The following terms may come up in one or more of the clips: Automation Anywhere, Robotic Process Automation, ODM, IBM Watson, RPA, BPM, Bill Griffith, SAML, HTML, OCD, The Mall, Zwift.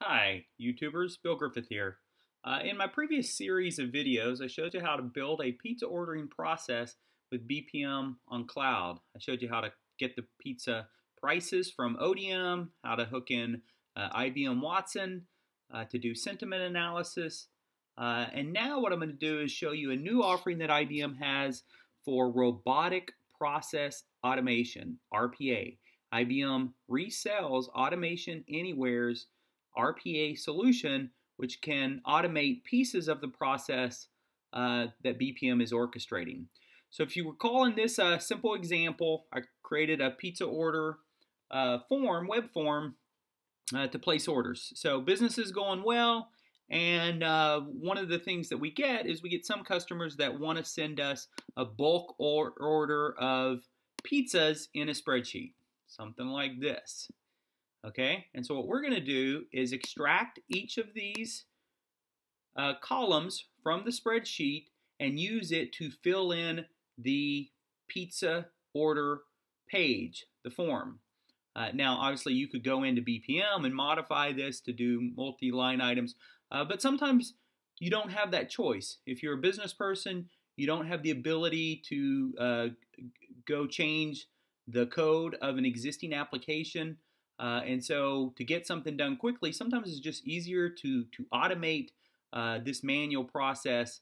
Hi, YouTubers, Bill Griffith here. In my previous series of videos, I showed you how to build a pizza ordering process with BPM on cloud. I showed you how to get the pizza prices from ODM, how to hook in IBM Watson, to do sentiment analysis. And now what I'm going to do is show you a new offering that IBM has for robotic process automation, RPA. IBM resells Automation Anywhere's RPA solution, which can automate pieces of the process that BPM is orchestrating. So if you recall in this simple example, I created a pizza order web form to place orders. So business is going well, and one of the things that we get is we get some customers that want to send us a bulk order of pizzas in a spreadsheet, something like this. Okay, and so what we're going to do is extract each of these columns from the spreadsheet and use it to fill in the pizza order page, the form. Now, obviously, you could go into BPM and modify this to do multi-line items, but sometimes you don't have that choice. If you're a business person, you don't have the ability to go change the code of an existing application. And so to get something done quickly, sometimes it's just easier to automate this manual process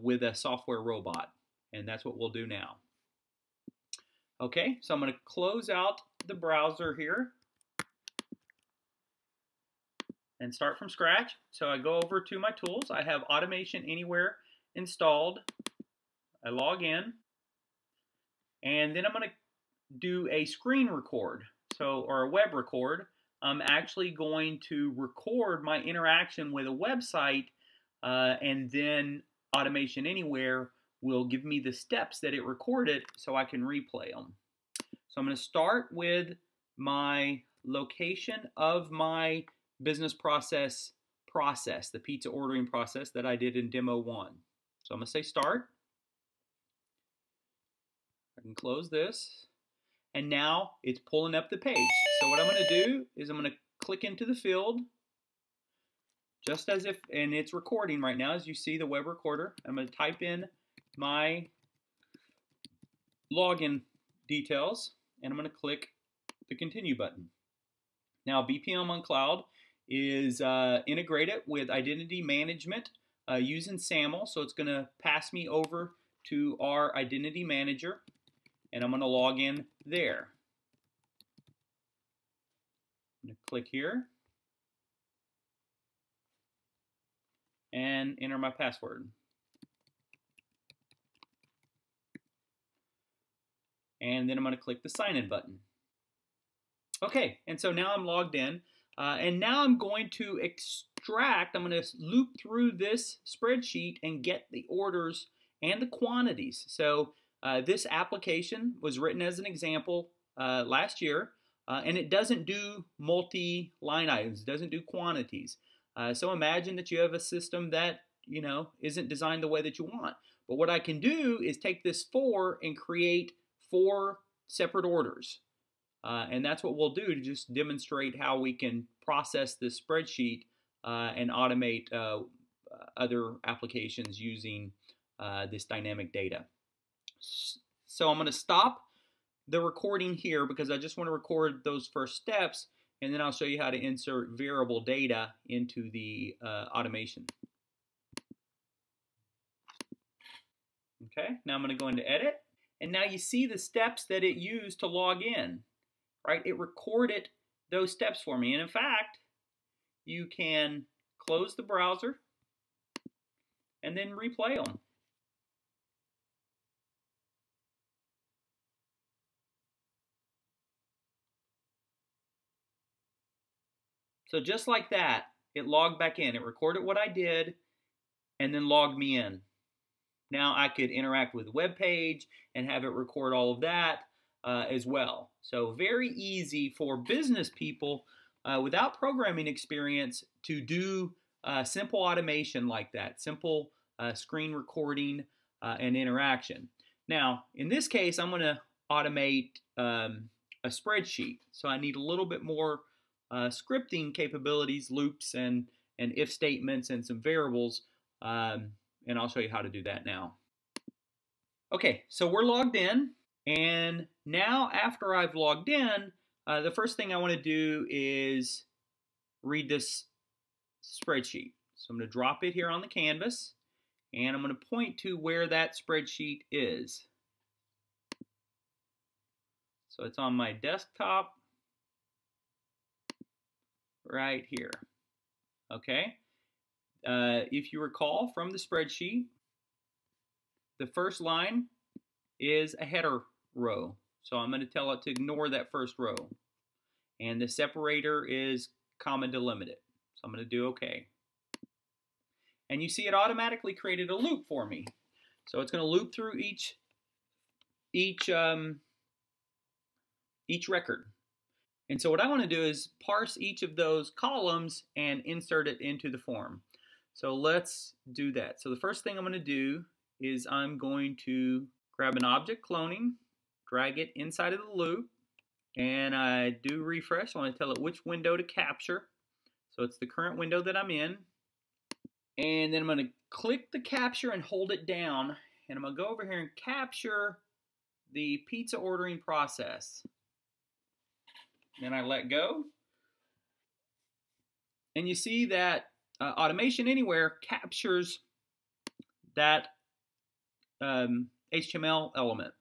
with a software robot. And that's what we'll do now. Okay, so I'm going to close out the browser here and start from scratch. So I go over to my tools. I have Automation Anywhere installed. I log in. And then I'm going to do a screen record. Or a web record. I'm actually going to record my interaction with a website, and then Automation Anywhere will give me the steps that it recorded so I can replay them. So I'm going to start with my location of my business process, the pizza ordering process that I did in demo 1. So I'm going to say start. I can close this. And now it's pulling up the page. So what I'm going to do is I'm going to click into the field, just as if, and it's recording right now, as you see the web recorder. I'm going to type in my login details, and I'm going to click the continue button. Now BPM on cloud is integrated with identity management using SAML, so it's going to pass me over to our identity manager. And I'm going to log in there. I'm going to click here and enter my password. And then I'm going to click the sign in button. Okay, and so now I'm logged in. And now I'm going to extract, I'm going to loop through this spreadsheet and get the orders and the quantities. So this application was written as an example last year, and it doesn't do multi-line items, it doesn't do quantities. So imagine that you have a system that, you know, isn't designed the way that you want. But what I can do is take this 4 and create 4 separate orders. And that's what we'll do to just demonstrate how we can process this spreadsheet and automate other applications using this dynamic data. So I'm going to stop the recording here because I just want to record those first steps, and then I'll show you how to insert variable data into the automation. Okay, now I'm going to go into edit, and now you see the steps that it used to log in, right? It recorded those steps for me, and in fact, you can close the browser and then replay them. So just like that, it logged back in. It recorded what I did and then logged me in. Now I could interact with the web page and have it record all of that as well. So very easy for business people without programming experience to do simple automation like that, simple screen recording and interaction. Now, in this case, I'm going to automate a spreadsheet. So I need a little bit more scripting capabilities, loops and if statements and some variables, and I'll show you how to do that now. Okay, so we're logged in, and now after I've logged in, the first thing I want to do is read this spreadsheet. So I'm going to drop it here on the canvas, and I'm going to point to where that spreadsheet is. So it's on my desktop right here. Okay, if you recall from the spreadsheet, the first line is a header row. So I'm going to tell it to ignore that first row. And the separator is comma delimited. So I'm going to do OK. And you see it automatically created a loop for me. So it's going to loop through each record. And so what I want to do is parse each of those columns and insert it into the form. So let's do that. So the first thing I'm going to do is I'm going to grab an object cloning, drag it inside of the loop, and I do refresh. I want to tell it which window to capture. So it's the current window that I'm in. And then I'm going to click the capture and hold it down. And I'm going to go over here and capture the pizza ordering process. Then I let go. And you see that Automation Anywhere captures that HTML element.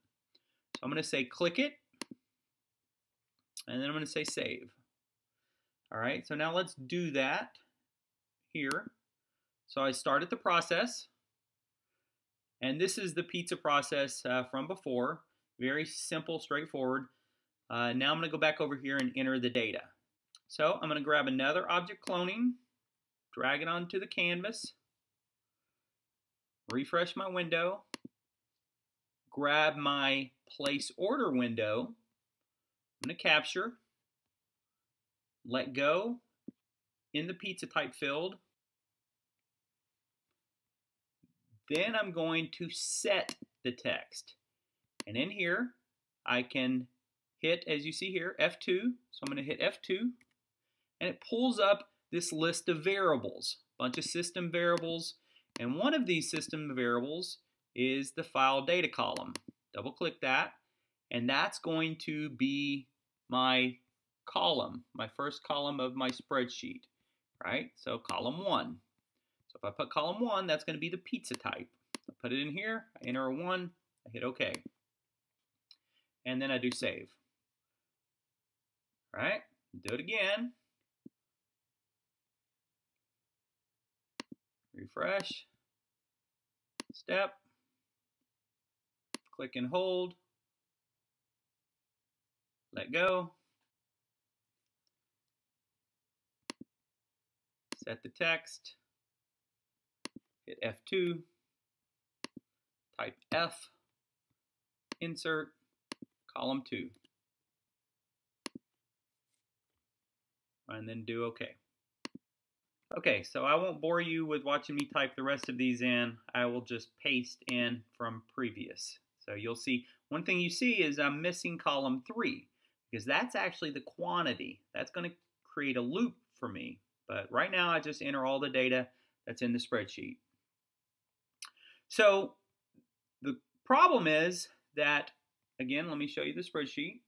So I'm going to say click it, and then I'm going to say save. All right, so now let's do that here. So I started the process, and this is the pizza process from before. Very simple, straightforward. Now I'm going to go back over here and enter the data. So I'm going to grab another object cloning, drag it onto the canvas, refresh my window, grab my place order window, I'm going to capture, let go in the pizza type field. Then I'm going to set the text. And in here, I can hit, as you see here, F2. So I'm going to hit F2, and it pulls up this list of variables, a bunch of system variables. And one of these system variables is the file data column. Double click that, and that's going to be my column, my first column of my spreadsheet, right? So column one. So if I put column one, that's going to be the pizza type. I put it in here, I enter a 1, I hit OK. And then I do save. All right, do it again. Refresh, step, click and hold, let go, set the text, hit F2, type F, insert, column 2, and then do OK. Okay, so I won't bore you with watching me type the rest of these in. I will just paste in from previous. So you'll see, one thing you see is I'm missing column 3, because that's actually the quantity. That's going to create a loop for me. But right now, I just enter all the data that's in the spreadsheet. So the problem is that, again, let me show you the spreadsheet,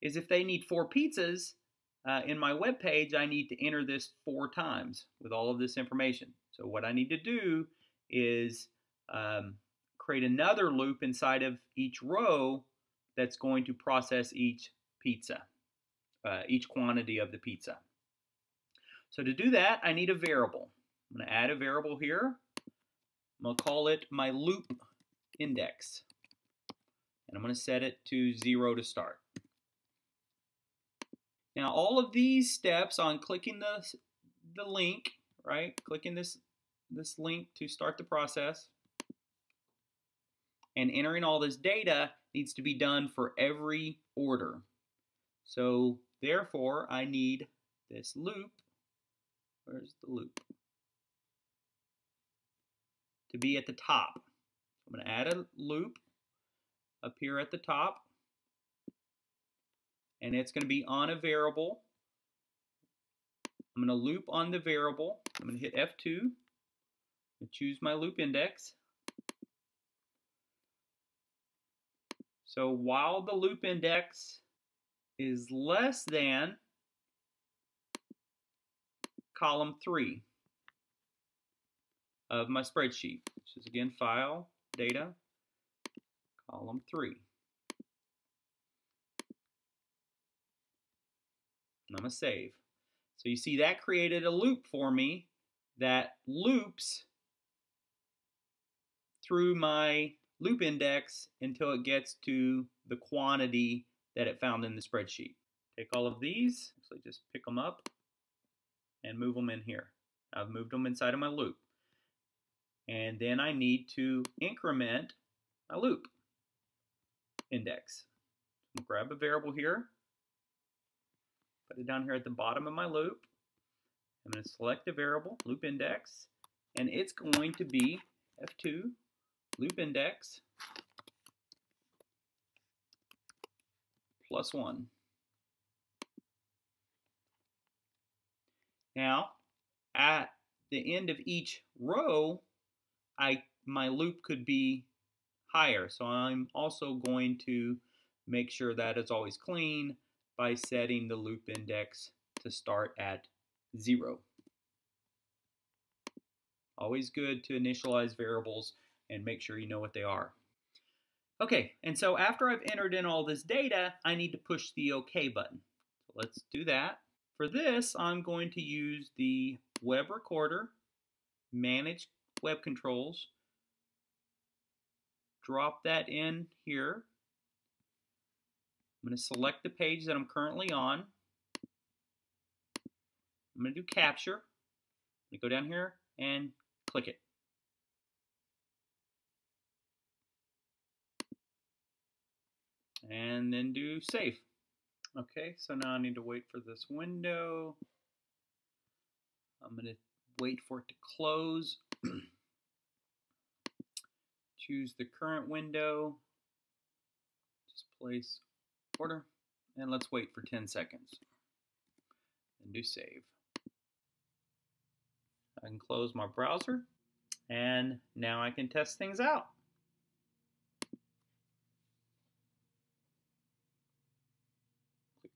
is if they need 4 pizzas, in my web page, I need to enter this 4 times with all of this information. So what I need to do is create another loop inside of each row that's going to process each pizza, each quantity of the pizza. So to do that, I need a variable. I'm going to add a variable here. I'm going to call it my loop index, and I'm going to set it to 0 to start. Now all of these steps on clicking the link, right? Clicking this link to start the process and entering all this data needs to be done for every order. So therefore I need this loop, where's the loop? To be at the top. I'm going to add a loop up here at the top. and it's going to be on a variable. I'm going to loop on the variable. I'm going to hit F2 and choose my loop index. So while the loop index is less than column 3 of my spreadsheet, which is again file, data, column 3. And I'm going to save. So you see that created a loop for me that loops through my loop index until it gets to the quantity that it found in the spreadsheet. Take all of these, actually just pick them up and move them in here. I've moved them inside of my loop. And then I need to increment my loop index. I'll grab a variable here, put it down here at the bottom of my loop. I'm going to select the variable, loop index, and it's going to be F2, loop index, plus 1. Now, at the end of each row, my loop could be higher, so I'm also going to make sure that it's always clean by setting the loop index to start at 0. Always good to initialize variables and make sure you know what they are. Okay, and so after I've entered in all this data, I need to push the OK button. Let's do that. For this, I'm going to use the web recorder, manage web controls, drop that in here. I'm going to select the page that I'm currently on. I'm going to do capture. I'm going to go down here and click it. And then do save. Okay, so now I need to wait for this window. I'm going to wait for it to close. Choose the current window. Just place order. And let's wait for 10 seconds. And do save. I can close my browser. And now I can test things out.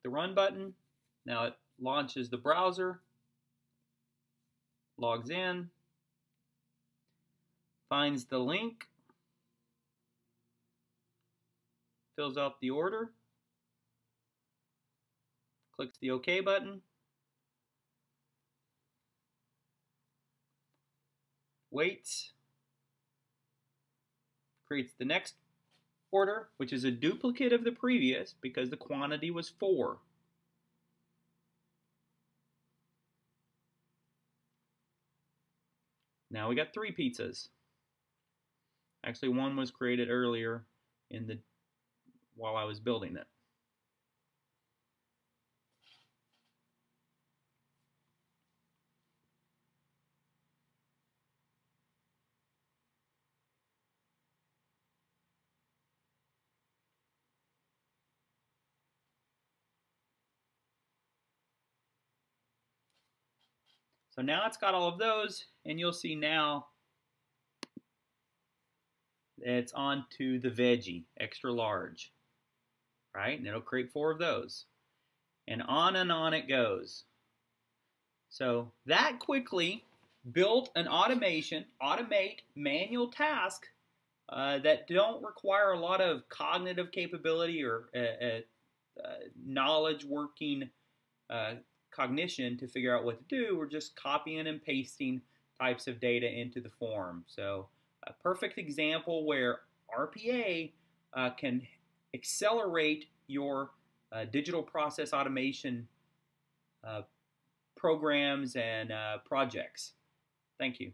The run button. Now it launches the browser, logs in, finds the link, fills out the order, clicks the OK button, waits, creates the next order, which is a duplicate of the previous because the quantity was 4. Now we got 3 pizzas. Actually, one was created earlier in the while I was building it. So now it's got all of those, and you'll see now it's on to the veggie, extra large, right? And it'll create 4 of those. And on it goes. So that quickly built an automation, automate manual task that don't require a lot of cognitive capability or knowledge working cognition to figure out what to do. We're just copying and pasting types of data into the form. So a perfect example where RPA can accelerate your digital process automation programs and projects. Thank you.